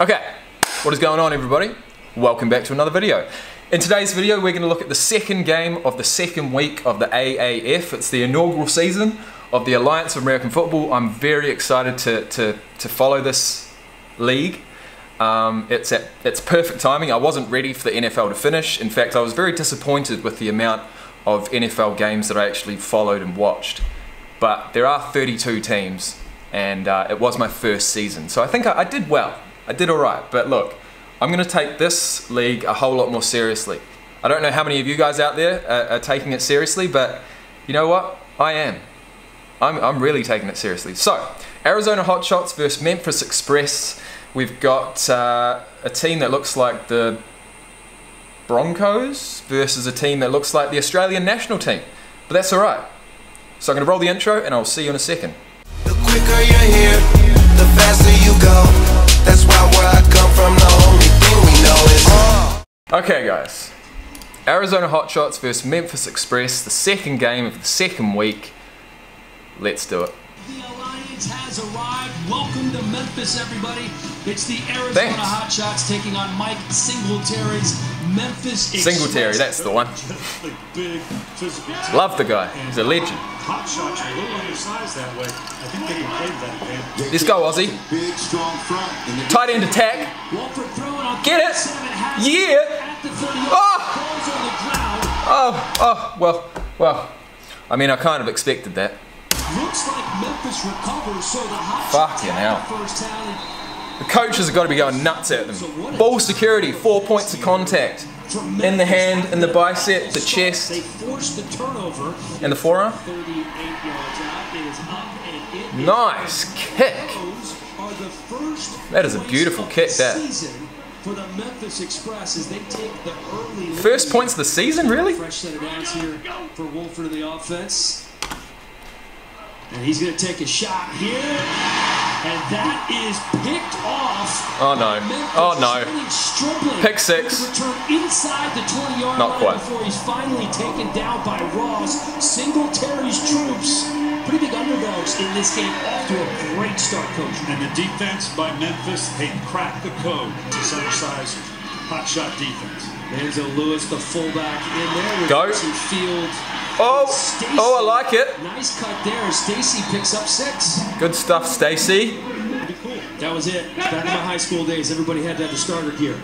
Okay, what is going on, everybody? Welcome back to another video. In today's video, we're going to look at the second game of the second week of the AAF. It's the inaugural season of the Alliance of American Football. I'm very excited to follow this league. It's at its perfect timing. I wasn't ready for the NFL to finish. In fact, I was very disappointed with the amount of NFL games that I actually followed and watched. But there are 32 teams, and it was my first season. So I think I did well. I did all right, but look, I'm going to take this league a whole lot more seriously. I don't know how many of you guys out there are taking it seriously, but you know what? I am. I'm really taking it seriously. So, Arizona Hotshots versus Memphis Express. We've got a team that looks like the Broncos versus a team that looks like the Australian national team, but that's all right. So I'm going to roll the intro, and I'll see you in a second. The quicker you're here, the faster you go. That's why where I come from, the only thing we know is Okay guys, Arizona Hotshots versus Memphis Express, the second game of the second week. Let's do it. The Alliance has arrived. Welcome to Memphis, everybody. It's the Arizona Hotshots taking on Mike Singletary's Memphis Express. Singletary, that's the one. Love the guy. He's a legend. Hotshots are a little undersized that way. I think they can play that game. Let's go, Aussie. Big, strong front. Tight end attack. Walford throwing on get it. Yeah. Well. I mean, I kind of expected that. Looks like Memphis recovers, so the Hotshots have the first down. The coaches have got to be going nuts at them. Ball security, 4 points of contact. In the hand, in the bicep, the chest, and the forearm. Nice kick. That is a beautiful kick, that. First points of the season, really? And he's going to take a shot here, and that is picked off. Oh no! Oh no! Pick six. Inside the 20-yard line before he's finally taken down by Ross. Singletary's troops, pretty big underdogs in this game, off to a great start, coach. And the defense by Memphis, they cracked the code to supersize hot shot defense. There's a Lewis, the fullback, in there with Field. Oh, I like it. Nice cut there. Stacy picks up six. Good stuff, Stacy. That was it. Back in my high school days, everybody had to have the starter gear.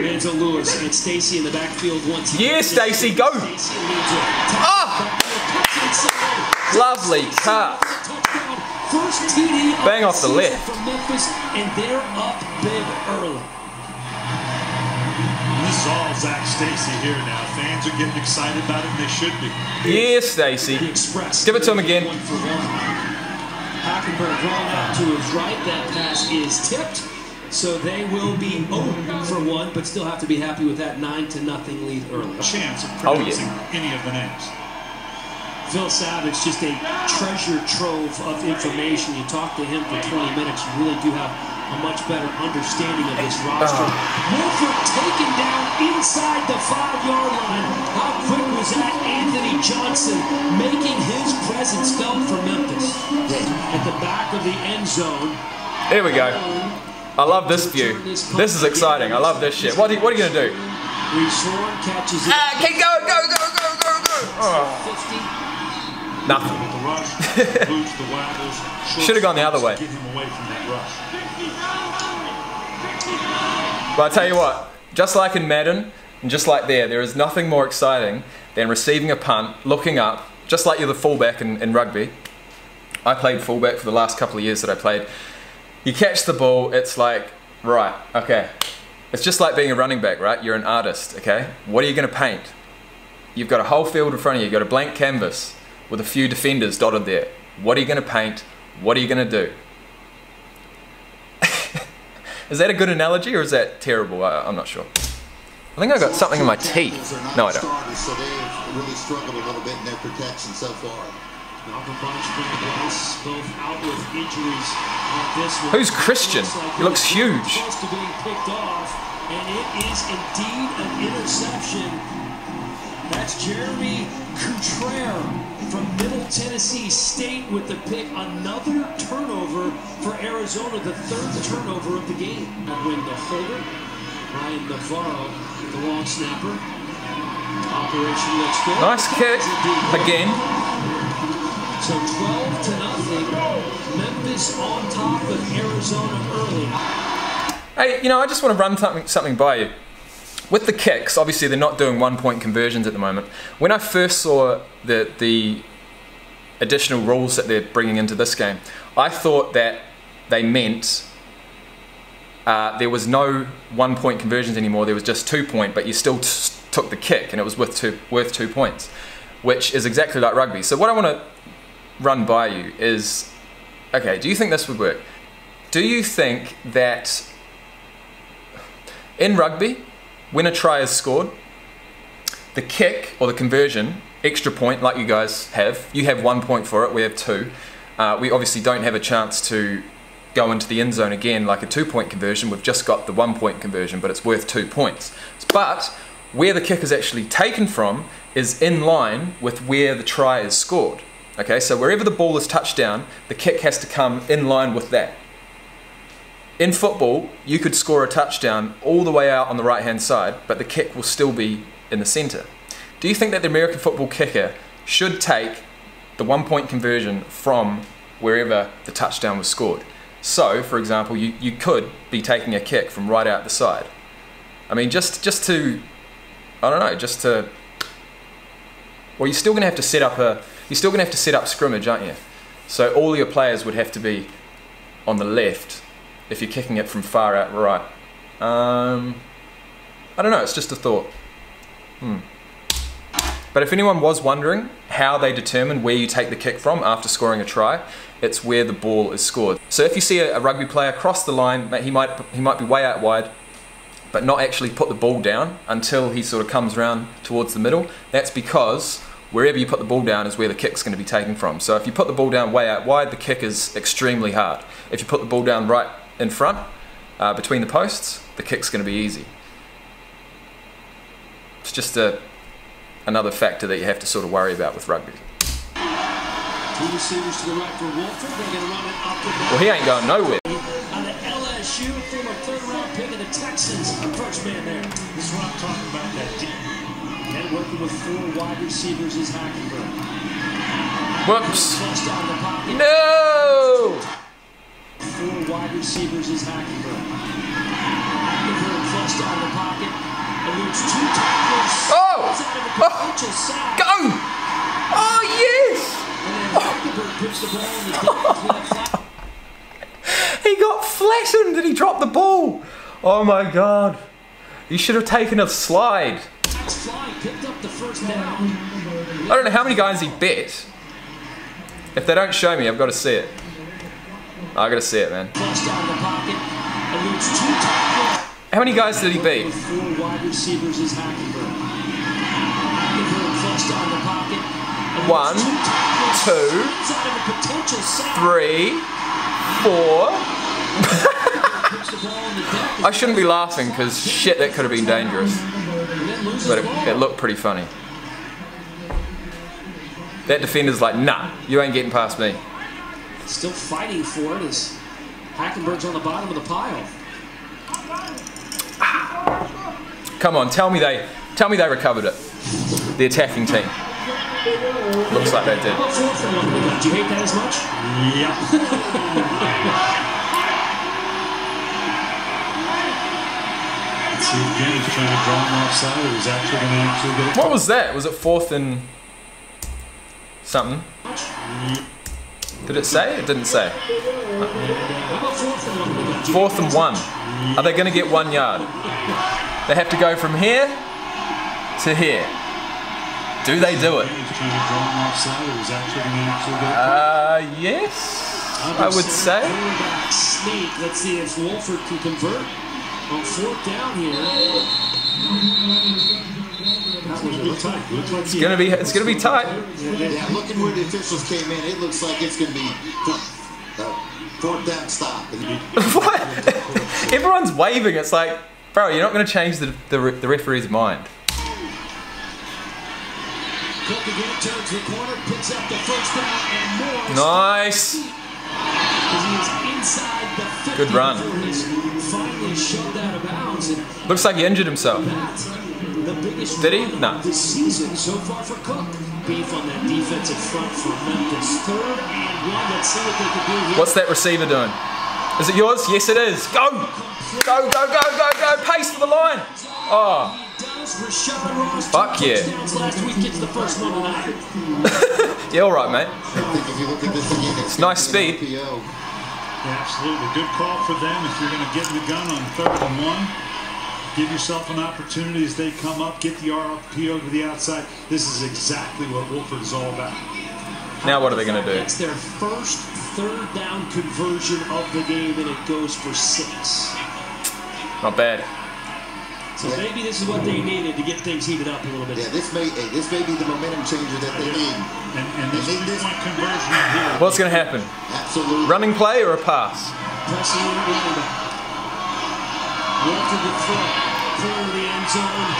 Manzo Lewis and Stacy in the backfield once again. Yeah, Stacy, go. Oh! Lovely cut. First TD bang off the left. From Memphis, and they're up big early. This is all Zach Stacy here now. Fans are getting excited about it, and they should be. Yes, Stacy. Give it to him again. Hackenberg drawn out to his right. That pass is tipped, so they will be 0 for 1, but still have to be happy with that 9-0 lead early. Chance of pronouncing any of the names. Phil Savage, just a treasure trove of information. You talk to him for 20 minutes, you really do have a much better understanding of this roster. Milford taken down inside the 5-yard line. How quick was that? Anthony Johnson making his presence felt for Memphis. At the back of the end zone. There we go. I love this view. This is exciting. I love this shit. What are you going to do? Catches it. Okay, go. Nothing. Should have gone the other way. But I tell you what, just like in Madden, and just like there is nothing more exciting than receiving a punt, looking up, just like you're the fullback in rugby. I played fullback for the last couple of years that I played. You catch the ball, it's like, right, okay. It's just like being a running back, right? You're an artist, okay? What are you going to paint? You've got a whole field in front of you, you've got a blank canvas with a few defenders dotted there. What are you going to paint? What are you going to do? Is that a good analogy or is that terrible? I'm not sure. I think I got something in my teeth. No, I don't. So they've really struggled a little bit in their protection so far. Who's Christian? He looks huge. And it is indeed an interception. That's Jeremy Couture from Middle Tennessee State with the pick. Another turnover for Arizona, the third turnover of the game. And when the holder, Ryan Navarro, the long snapper. Operation looks good. Nice kick again. So 12-0. Memphis on top of Arizona early. Hey, you know, I just want to run something by you. With the kicks, obviously they're not doing one-point conversions at the moment. When I first saw the additional rules that they're bringing into this game, I thought that they meant there was no one-point conversions anymore. There was just two-point, but you still took the kick, and it was worth 2 points, which is exactly like rugby. So what I want to run by you is, okay, do you think this would work? Do you think that in rugby, when a try is scored, the kick or the conversion, extra point like you guys have, you have 1 point for it, we have two. We obviously don't have a chance to go into the end zone again like a 2 point conversion, we've just got the 1 point conversion, but it's worth 2 points. But where the kick is actually taken from is in line with where the try is scored. Okay, so wherever the ball is touched down, the kick has to come in line with that. In football, you could score a touchdown all the way out on the right-hand side, but the kick will still be in the center. Do you think that the American football kicker should take the 1 point conversion from wherever the touchdown was scored? So, for example, you could be taking a kick from right out the side. I mean, just to, I don't know, just to, well, you're still gonna have to set up scrimmage, aren't you? So all your players would have to be on the left if you're kicking it from far out right. I don't know, it's just a thought. But if anyone was wondering how they determine where you take the kick from after scoring a try, it's where the ball is scored. So if you see a rugby player cross the line, he might be way out wide, but not actually put the ball down until he sort of comes around towards the middle, that's because wherever you put the ball down is where the kick's going to be taken from. So if you put the ball down way out wide, the kick is extremely hard. If you put the ball down right in front, between the posts, the kick's going to be easy. It's just another factor that you have to sort of worry about with rugby. Well, he ain't going nowhere. Working with four wide receivers is Hackenberg. Whoops. No! Four wide receivers is Hackenberg. Hackenberg flushed out of the pocket. Eludes two tackles. Oh! Go! Oh, yes! And then Hackenberg picks the ball and he got flattened and he dropped the ball. Oh, my God. You should have taken a slide. Picked up the first down. I don't know how many guys he bet. If they don't show me, I've got to see it. I've got to see it, man. How many guys did he beat? One, two, three, four. I shouldn't be laughing because shit, that could have been dangerous. But it looked pretty funny. That defender's like, nah, you ain't getting past me. Still fighting for it as Hackenberg's on the bottom of the pile. Come on, tell me they recovered it. The attacking team. Looks like they did. Do you hate that as much? Yeah. What was that? Was it fourth and something? Did it say? It didn't say. Fourth and one. Are they going to get 1 yard? They have to go from here to here. Do they do it? Yes, I would say. Let's see if Walford can convert. On fourth down here. It's gonna be tight. Yeah, looking where the officials came in, it looks like it's gonna be fourth down stop. What? Everyone's waving. It's like, bro, you're not gonna change the referee's mind. Cook again turns the corner, picks up the first down and more. Nice. Good run. Looks like he injured himself. Did he? No. This season so far for Cook. Beef on that defensive front for Memphis. Third and one. Let's see what they can do here. What's that receiver doing? Is it yours? Yes, it is. Go! Go, go, go, go, go! Pace for the line! Oh. Fuck yeah. Yeah, alright, mate. It's nice speed. Absolutely. Good call for them if you're going to get in the gun on third and one. Give yourself an opportunity as they come up. Get the RPO over to the outside. This is exactly what Walford is all about. Now what are they going to do? It's their first third down conversion of the game, and it goes for 6. Not bad. So maybe this is what they needed to get things heated up a little bit. Yeah, this may be the momentum changer that they need. And they need this conversion here. What's going to happen? Absolutely. Running play or a pass? Pressing in the end. Walford the front, clear the end zone.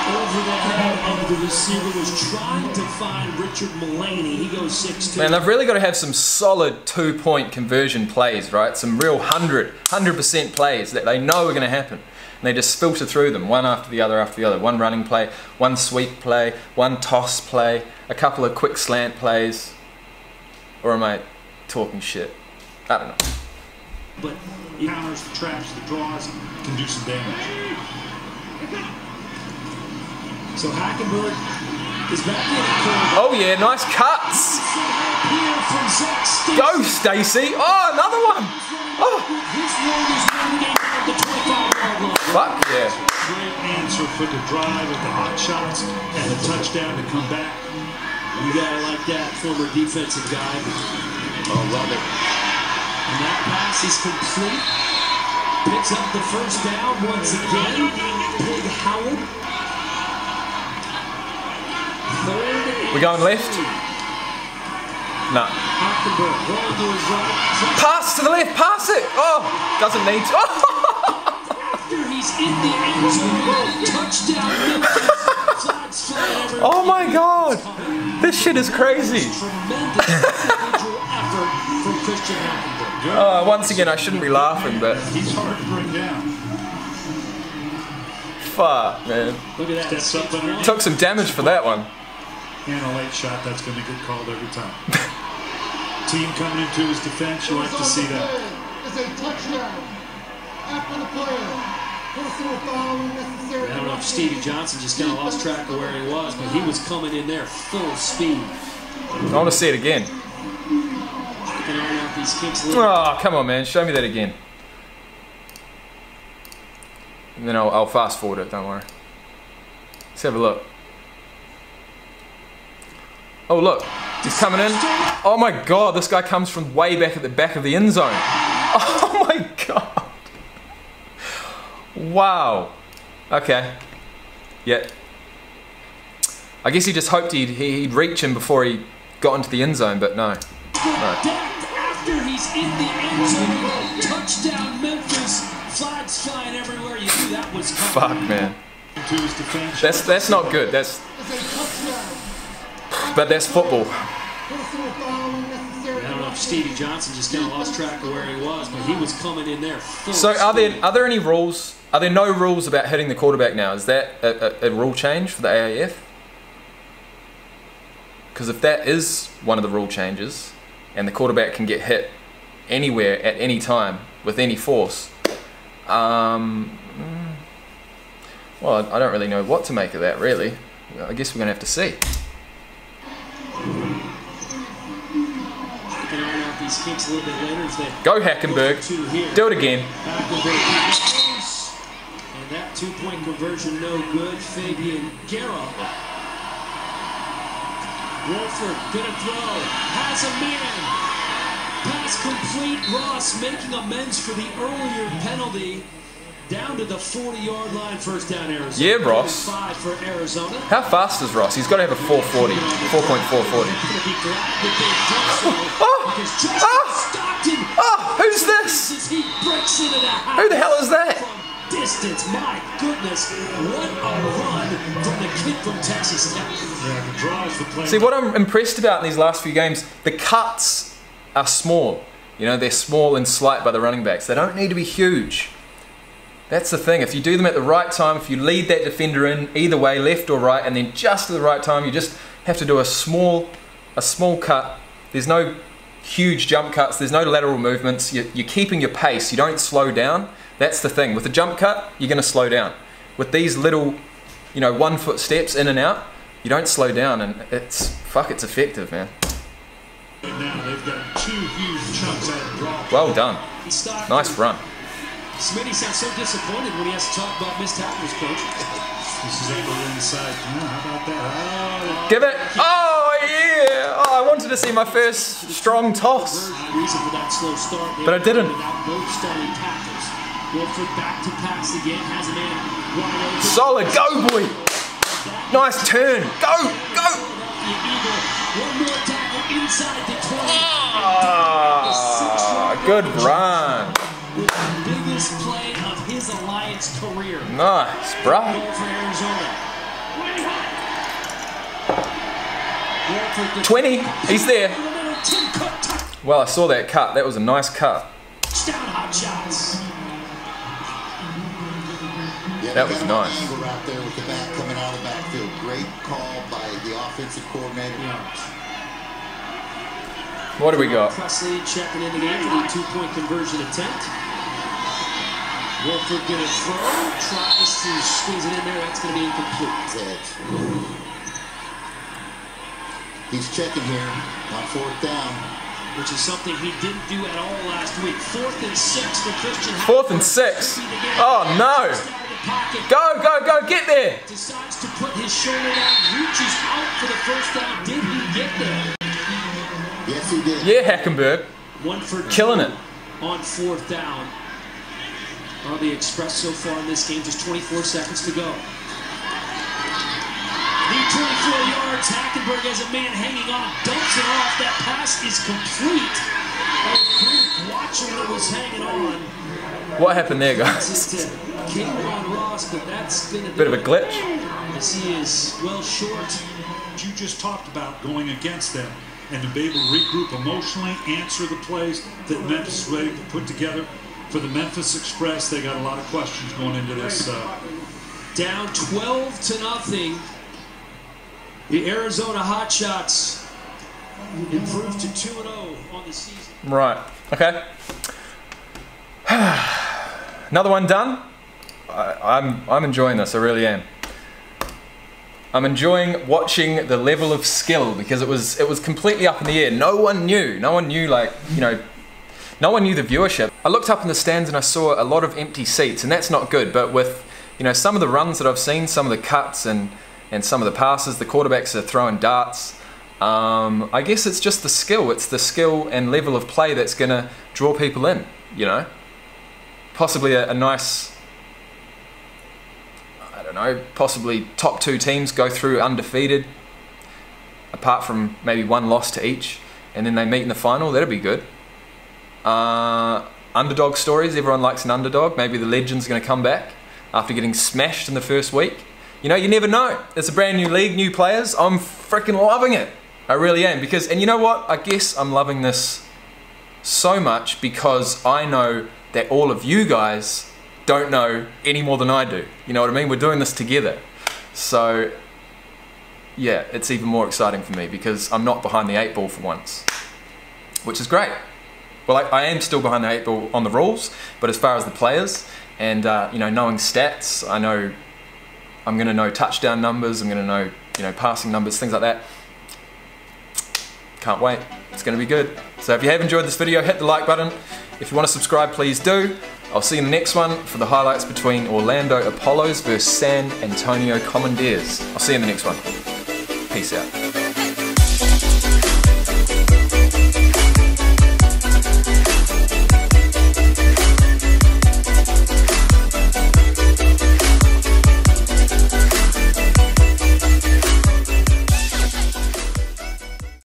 Over the head of the receiver was trying to find Richard Mulaney. He goes 6-2. Man, they've really got to have some solid 2-point conversion plays, right? Some real 100% plays that they know are going to happen. And they just filter through them, one after the other after the other. One running play, one sweep play, one toss play, a couple of quick slant plays. Or am I talking shit? I don't know. But he counters the traps, the draws, can do some damage. So Hackenberg is back in the corner. Oh yeah, nice cuts. Go, Stacy. Oh, another one. Oh. Fuck yeah. Great answer for the drive with the hot shots and the touchdown to come back. We got to like that former defensive guy. Oh, love it. And that pass is complete. Picks up the first down once again. Big Howard. We going left? No. Pass to the left, pass it! Oh, doesn't need to. Oh, oh my god! This shit is crazy! Oh, once again, I shouldn't be laughing, but. Fuck, man. Took some damage for that one. And a late shot, that's going to get called every time. Team coming into his defense, you like to see that. It's a touchdown after the player. I don't know if Stevie Johnson just kind of lost track of where he was, but he was coming in there full speed. I want to see it again. Oh, come on, man. Show me that again. And then I'll fast forward it, don't worry. Let's have a look. Oh look, he's coming in. Oh my god, this guy comes from way back at the back of the end zone. Oh my god. Wow. Okay. Yeah. I guess he just hoped he'd reach him before he got into the end zone, but no. After he's in the end zone, touchdown Memphis, flags flying everywhere. You knew that was coming. Fuck, man. That's not good. That's. But that's football. I don't know if Stevie Johnson just kind of lost track of where he was, but he was coming in there full speed. So are there any rules? Are there no rules about hitting the quarterback now? Is that a rule change for the AAF? Because if that is one of the rule changes, and the quarterback can get hit anywhere at any time with any force, well, I don't really know what to make of that. Really, I guess we're gonna have to see. Go Hackenberg, do it again. And that 2-point conversion no good. Fabian Guerra. Walford gonna throw, has a man. Pass complete, Ross making amends for the earlier penalty. Down to the 40-yard line, first down Arizona. Yeah, Ross. 5 for Arizona. How fast is Ross? He's got to have a 440, 4.440. Oh, who's this? Who the hell is that? distance. My goodness, what a run from the kid from Texas. Yeah, drives the play. See, what I'm impressed about in these last few games, the cuts are small. You know, they're small and slight by the running backs. They don't need to be huge. That's the thing. If you do them at the right time, if you lead that defender in either way, left or right, and then just at the right time, you just have to do a small cut. There's no huge jump cuts. There's no lateral movements. You're keeping your pace. You don't slow down. That's the thing. With a jump cut, you're going to slow down. With these little, you know, 1 foot steps in and out, you don't slow down, and it's effective, man. Now they've got two huge chunks out of Brock. Well done. Nice run. Smitty sounds so disappointed when he has to talk about missed tackles, coach. This is able to inside. How about that? Give it. Oh, yeah. Oh, I wanted to see my first strong toss. But I didn't. Solid. Go, boy. Nice turn. Go, go. Inside the 20. Oh, good run. With the biggest play of his Alliance career. Nice, bro. Walford, 20. He's there. Well, I saw that cut. That was a nice cut. Yeah, that was nice. Out there with the back coming out of the backfield. Great call by the offensive coordinator. Yeah. What do we got? Presley checking in again for the two-point conversion attempt. Walford gonna throw, tries to squeeze it in there. That's gonna be incomplete. He's checking here on fourth down, which is something he didn't do at all last week. 4th and 6 for Christian. 4th and 6. Oh no! Go, go, go! Get there! Decides to put his shoulder down, reaches out for the first down. Did he get there? Yes, he did. Yeah, Hackenberg. One for killing it on fourth down. On the Express so far in this game, just 24 seconds to go. Need 24 yards. Hackenberg has a man hanging on, dumps it off. That pass is complete. Watching what was hanging on. What happened there, guys? Bit of a glitch. As he is well short. You just talked about going against them, and to be able to regroup emotionally, answer the plays that Memphis was able to put together. For the Memphis Express, they got a lot of questions going into this. Down 12-0. The Arizona Hotshots improved to 2-0 on the season. Right, okay. Another one done. I'm enjoying this, I really am. I'm enjoying watching the level of skill, because it was completely up in the air. No one knew, like, you know, no one knew the viewership. I looked up in the stands and I saw a lot of empty seats, and that's not good. But with, you know, some of the runs that I've seen, some of the cuts and some of the passes, the quarterbacks are throwing darts. I guess it's just the skill. It's the skill and level of play that's going to draw people in, you know. Possibly a nice, I don't know, possibly top two teams go through undefeated, apart from maybe one loss to each, and then they meet in the final. That'll be good. Underdog stories. Everyone likes an underdog. Maybe the legend's going to come back after getting smashed in the first week. You know, you never know. It's a brand new league, new players. I'm freaking loving it. I really am. Because, and you know what? I guess I'm loving this so much because I know that all of you guys don't know any more than I do. You know what I mean? We're doing this together. So, yeah, it's even more exciting for me because I'm not behind the 8-ball for once, which is great. Well, I am still behind the 8-ball on the rules, but as far as the players and, you know, knowing stats, I know I'm going to know touchdown numbers, I'm going to know, you know, passing numbers, things like that. Can't wait. It's going to be good. So if you have enjoyed this video, hit the like button. If you want to subscribe, please do. I'll see you in the next one for the highlights between Orlando Apollos versus San Antonio Commanders. I'll see you in the next one. Peace out.